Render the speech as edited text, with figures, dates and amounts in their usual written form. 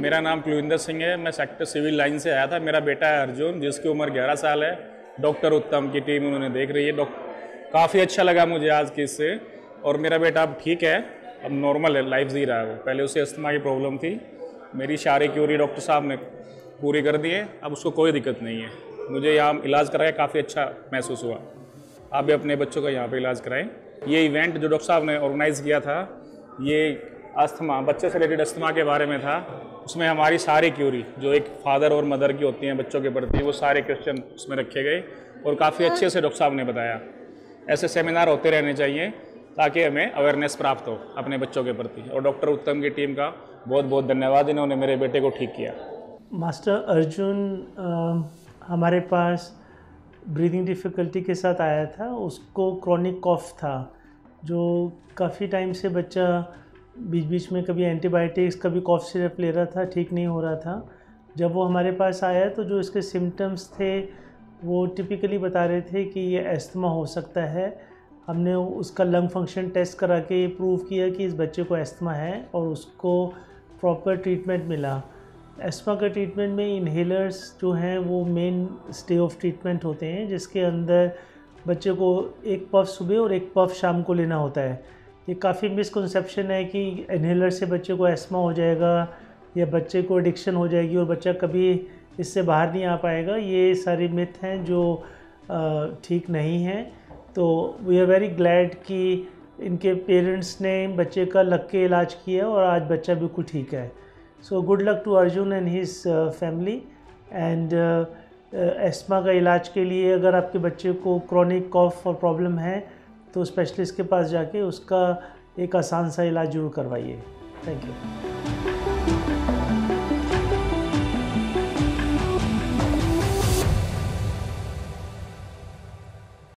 मेरा नाम कुलविंदर सिंह है। मैं सेक्टर सिविल लाइन से आया था। मेरा बेटा है अर्जुन, जिसकी उम्र 11 साल है। डॉक्टर उत्तम की टीम उन्होंने देख रही है। काफ़ी अच्छा लगा मुझे आज के इससे। और मेरा बेटा अब ठीक है, अब नॉर्मल है, लाइफ जी रहा है। पहले उसे अस्थमा की प्रॉब्लम थी। मेरी सारी क्यूरी डॉक्टर साहब ने पूरी कर दी है, अब उसको कोई दिक्कत नहीं है। मुझे यहाँ इलाज कराया, काफ़ी अच्छा महसूस हुआ। आप भी अपने बच्चों का यहाँ पे इलाज कराएं। ये इवेंट जो डॉक्टर साहब ने ऑर्गेनाइज़ किया था, ये अस्थमा, बच्चे से रिलेटेड अस्थमा के बारे में था। उसमें हमारी सारी क्यूरी जो एक फादर और मदर की होती हैं बच्चों के प्रति, वो सारे क्वेश्चन उसमें रखे गए और काफ़ी अच्छे से डॉक्टर साहब ने बताया। ऐसे सेमिनार होते रहने चाहिए ताकि हमें अवेयरनेस प्राप्त हो अपने बच्चों के प्रति। और डॉक्टर उत्तम की टीम का बहुत बहुत धन्यवाद, इन्होंने मेरे बेटे को ठीक किया। मास्टर अर्जुन हमारे पास ब्रीदिंग डिफ़िकल्टी के साथ आया था। उसको क्रॉनिक कॉफ था, जो काफ़ी टाइम से बच्चा बीच बीच में कभी एंटीबायोटिक्स कभी कॉफ सिरप ले रहा था, ठीक नहीं हो रहा था। जब वो हमारे पास आया तो जो इसके सिम्टम्स थे वो टिपिकली बता रहे थे कि ये एस्थमा हो सकता है। हमने उसका लंग फंक्शन टेस्ट करा के प्रूव किया कि इस बच्चे को एस्थमा है और उसको प्रॉपर ट्रीटमेंट मिला। एस्थमा का ट्रीटमेंट में इन्हेलर्स जो हैं वो मेन स्टे ऑफ ट्रीटमेंट होते हैं, जिसके अंदर बच्चे को एक पफ सुबह और एक पफ शाम को लेना होता है। ये काफ़ी मिसकंसेप्शन है कि इन्हेलर से बच्चे को एस्थमा हो जाएगा या बच्चे को एडिक्शन हो जाएगी और बच्चा कभी इससे बाहर नहीं आ पाएगा। ये सारी मिथ हैं जो ठीक नहीं है। तो वी आर वेरी ग्लैड कि इनके पेरेंट्स ने बच्चे का लग के इलाज किया और आज बच्चा बिल्कुल ठीक है। So good luck to Arjun and his family. And asthma का इलाज के लिए अगर आपके बच्चे को क्रॉनिक कॉफ और प्रॉब्लम है तो स्पेशलिस्ट के पास जाके उसका एक आसान सा इलाज जरूर करवाइए। Thank you.